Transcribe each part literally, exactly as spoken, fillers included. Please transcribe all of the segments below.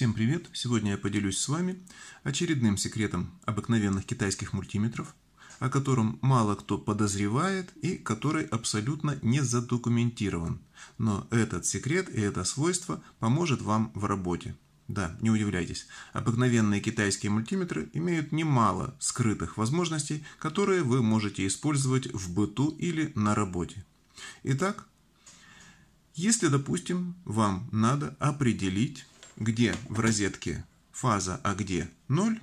Всем привет! Сегодня я поделюсь с вами очередным секретом обыкновенных китайских мультиметров, о котором мало кто подозревает и который абсолютно не задокументирован. Но этот секрет и это свойство поможет вам в работе. Да, не удивляйтесь, обыкновенные китайские мультиметры имеют немало скрытых возможностей, которые вы можете использовать в быту или на работе. Итак, если, допустим, вам надо определить, где в розетке фаза, а где ноль,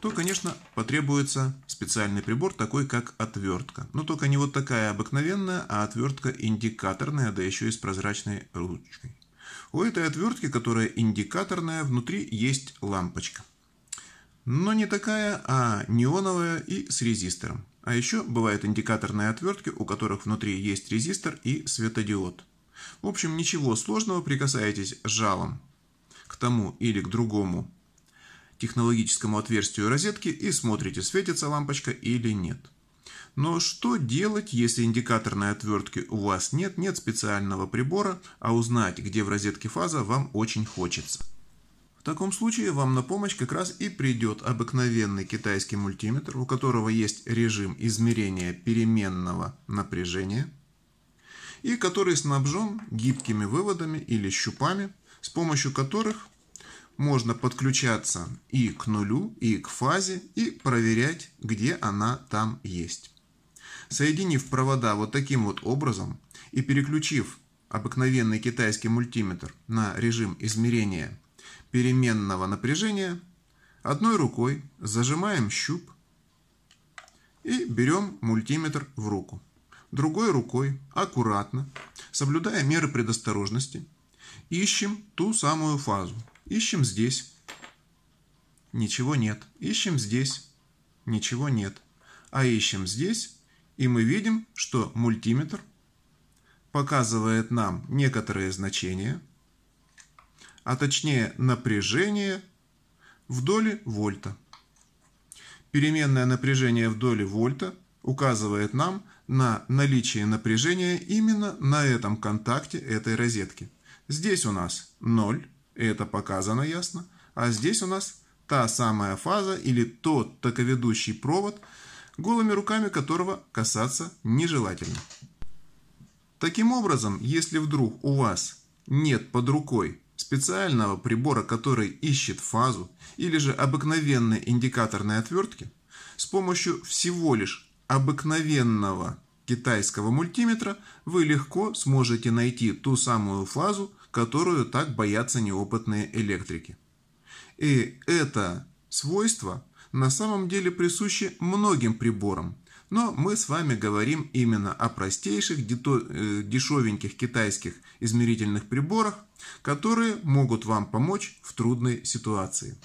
то, конечно, потребуется специальный прибор, такой как отвертка. Но только не вот такая обыкновенная, а отвертка индикаторная, да еще и с прозрачной ручкой. У этой отвертки, которая индикаторная, внутри есть лампочка. Но не такая, а неоновая и с резистором. А еще бывают индикаторные отвертки, у которых внутри есть резистор и светодиод. В общем, ничего сложного, прикасаетесь жалом к тому или к другому технологическому отверстию розетки и смотрите, светится лампочка или нет. Но что делать, если индикаторной отвертки у вас нет, нет специального прибора, а узнать, где в розетке фаза, вам очень хочется? В таком случае вам на помощь как раз и придет обыкновенный китайский мультиметр, у которого есть режим измерения переменного напряжения и который снабжен гибкими выводами или щупами, с помощью которых можно подключаться и к нулю, и к фазе, и проверять, где она там есть. Соединив провода вот таким вот образом и переключив обыкновенный китайский мультиметр на режим измерения переменного напряжения, одной рукой зажимаем щуп и берем мультиметр в руку. Другой рукой аккуратно, соблюдая меры предосторожности, ищем ту самую фазу. Ищем здесь. Ничего нет. Ищем здесь. Ничего нет. А ищем здесь. И мы видим, что мультиметр показывает нам некоторые значения, а точнее напряжение в доли вольта. Переменное напряжение в доли вольта указывает нам на наличие напряжения именно на этом контакте этой розетки. Здесь у нас ноль, это показано ясно, а здесь у нас та самая фаза или тот токоведущий провод, голыми руками которого касаться нежелательно. Таким образом, если вдруг у вас нет под рукой специального прибора, который ищет фазу, или же обыкновенной индикаторной отвертки, с помощью всего лишь обыкновенного китайского мультиметра вы легко сможете найти ту самую фазу, которую так боятся неопытные электрики. И это свойство на самом деле присуще многим приборам, но мы с вами говорим именно о простейших, дешевеньких китайских измерительных приборах, которые могут вам помочь в трудной ситуации.